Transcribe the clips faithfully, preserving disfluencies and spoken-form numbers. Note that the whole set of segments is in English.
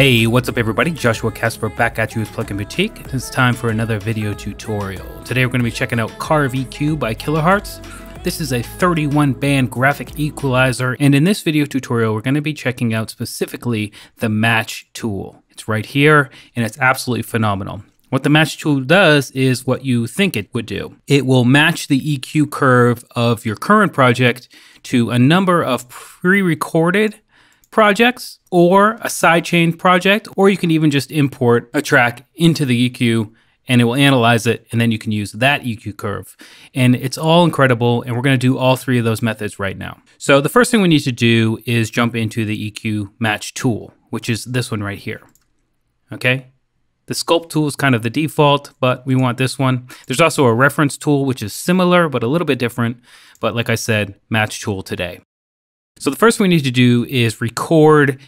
Hey, what's up everybody? Joshua Casper back at you with Plugin Boutique. It's time for another video tutorial. Today we're going to be checking out Carve E Q by Kilohearts. This is a thirty-one band graphic equalizer, and in this video tutorial we're going to be checking out specifically the match tool. It's right here and it's absolutely phenomenal. What the match tool does is what you think it would do. It will match the E Q curve of your current project to a number of pre-recorded projects or a sidechain project, or you can even just import a track into the E Q and it will analyze it, and then you can use that E Q curve. And it's all incredible, and we're gonna do all three of those methods right now. So the first thing we need to do is jump into the E Q match tool, which is this one right here, okay? The sculpt tool is kind of the default, but we want this one. There's also a reference tool, which is similar, but a little bit different. But like I said, match tool today. So the first thing we need to do is record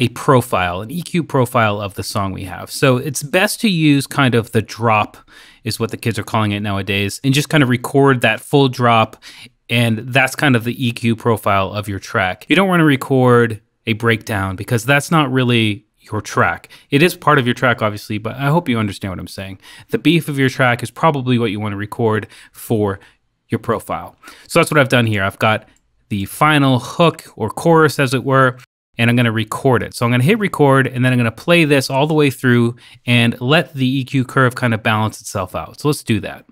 a profile, an E Q profile of the song we have. So it's best to use kind of the drop is what the kids are calling it nowadays, and just kind of record that full drop, and that's kind of the E Q profile of your track. You don't want to record a breakdown because that's not really your track. It is part of your track, obviously, but I hope you understand what I'm saying. The beef of your track is probably what you want to record for your profile. So that's what I've done here. I've got the final hook or chorus, as it were, and I'm going to record it. So I'm going to hit record, and then I'm going to play this all the way through and let the E Q curve kind of balance itself out. So let's do that.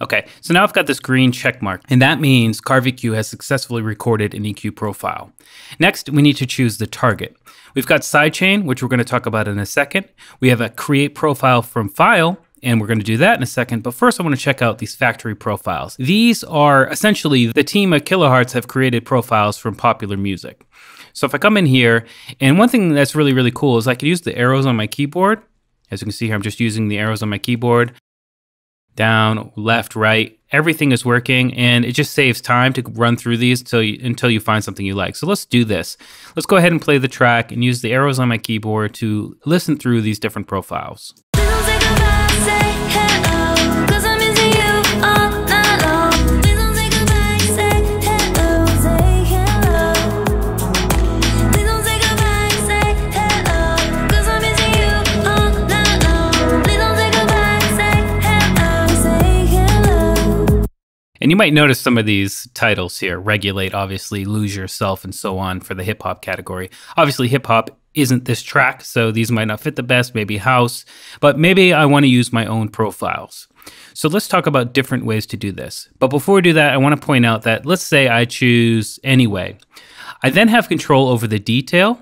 Okay, so now I've got this green check mark, and that means Carve E Q has successfully recorded an E Q profile. Next, we need to choose the target. We've got sidechain, which we're going to talk about in a second. We have a create profile from file, and we're going to do that in a second. But first, I want to check out these factory profiles. These are essentially the team at Kilohearts have created profiles from popular music. So if I come in here, and one thing that's really, really cool is I can use the arrows on my keyboard. As you can see here, I'm just using the arrows on my keyboard. Down, left, right, everything is working, and it just saves time to run through these until you, until you find something you like. So let's do this. Let's go ahead and play the track and use the arrows on my keyboard to listen through these different profiles. And you might notice some of these titles here, Regulate, obviously, Lose Yourself, and so on for the hip-hop category. Obviously, hip-hop isn't this track, so these might not fit the best, maybe house, but maybe I want to use my own profiles. So let's talk about different ways to do this. But before we do that, I want to point out that let's say I choose Anyway. I then have control over the detail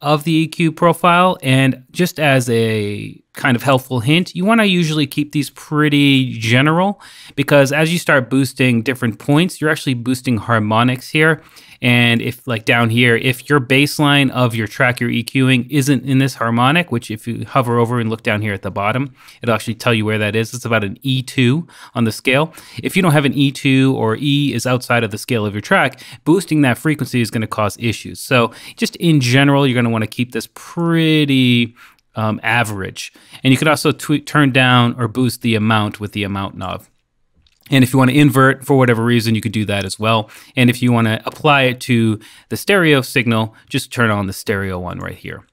of the E Q profile, and just as a kind of helpful hint, you want to usually keep these pretty general, because as you start boosting different points, you're actually boosting harmonics here. And if, like down here, if your baseline of your track you're EQing isn't in this harmonic, which if you hover over and look down here at the bottom, it'll actually tell you where that is. It's about an E two on the scale. If you don't have an E two, or E is outside of the scale of your track, boosting that frequency is going to cause issues. So just in general, you're going to want to keep this pretty um, average. And you could also tweak, turn down or boost the amount with the amount knob. And if you want to invert for whatever reason, you could do that as well. And if you want to apply it to the stereo signal, just turn on the stereo one right here.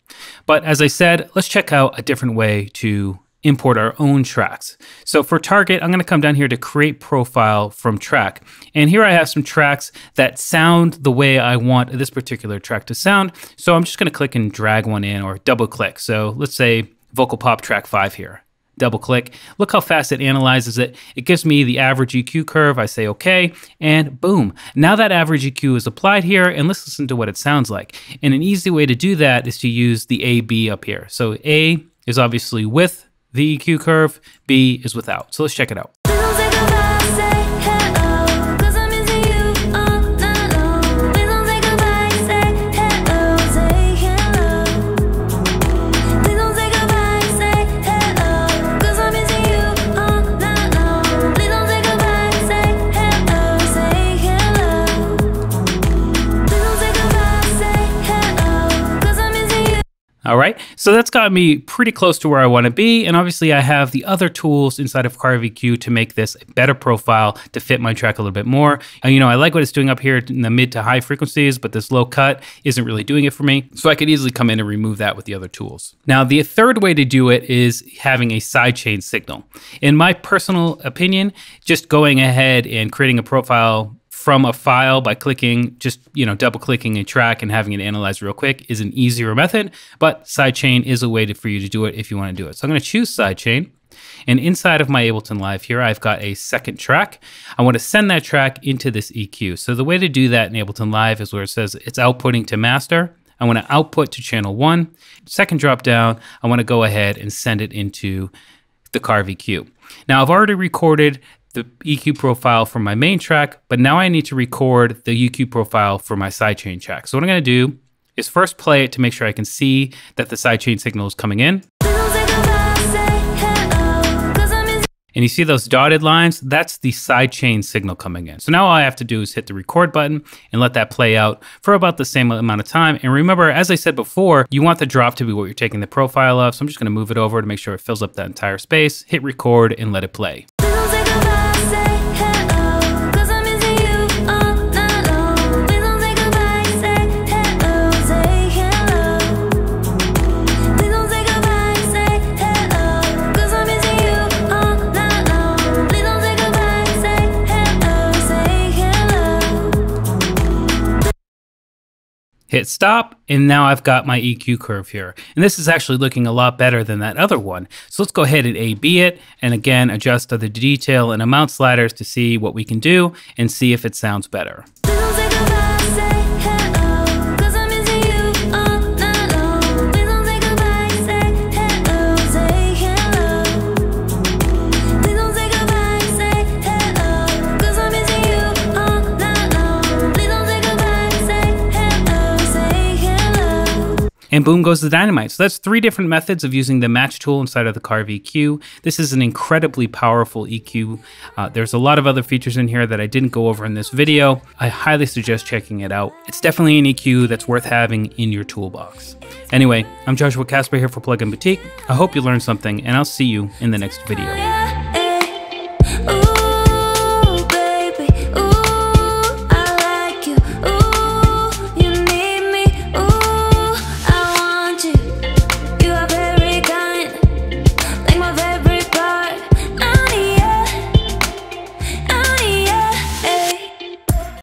But as I said, let's check out a different way to import our own tracks. So for target, I'm going to come down here to create profile from track. And here I have some tracks that sound the way I want this particular track to sound. So I'm just going to click and drag one in, or double click. So let's say Vocal Pop track five here. Double click, look how fast it analyzes it. It gives me the average E Q curve. I say okay, and boom. Now that average E Q is applied here, and let's listen to what it sounds like. And an easy way to do that is to use the A B up here. So A is obviously with the E Q curve, B is without. So let's check it out. All right, so that's got me pretty close to where I want to be. And obviously I have the other tools inside of Carve E Q to make this a better profile to fit my track a little bit more. And you know, I like what it's doing up here in the mid to high frequencies, but this low cut isn't really doing it for me. So I could easily come in and remove that with the other tools. Now, the third way to do it is having a sidechain signal. In my personal opinion, just going ahead and creating a profile from a file by clicking, just, you know, double clicking a track and having it analyzed real quick is an easier method, but sidechain is a way to, for you to do it if you want to do it. So I'm going to choose sidechain. And inside of my Ableton Live here, I've got a second track. I want to send that track into this E Q. So the way to do that in Ableton Live is where it says it's outputting to master. I want to output to channel one. Second drop down, I want to go ahead and send it into the Carve E Q. Now I've already recorded the E Q profile for my main track, but now I need to record the E Q profile for my sidechain track. So what I'm going to do is first play it to make sure I can see that the sidechain signal is coming in. And you see those dotted lines? That's the sidechain signal coming in. So now all I have to do is hit the record button and let that play out for about the same amount of time. And remember, as I said before, you want the drop to be what you're taking the profile of. So I'm just gonna move it over to make sure it fills up that entire space, hit record and let it play. Hit stop, and now I've got my E Q curve here. And this is actually looking a lot better than that other one. So let's go ahead and A B it, and again, adjust the detail and amount sliders to see what we can do and see if it sounds better. And boom goes the dynamite. So that's three different methods of using the match tool inside of the Carve E Q. This is an incredibly powerful E Q. Uh, there's a lot of other features in here that I didn't go over in this video. I highly suggest checking it out. It's definitely an E Q that's worth having in your toolbox. Anyway, I'm Joshua Casper here for Plugin Boutique. I hope you learned something, and I'll see you in the next video.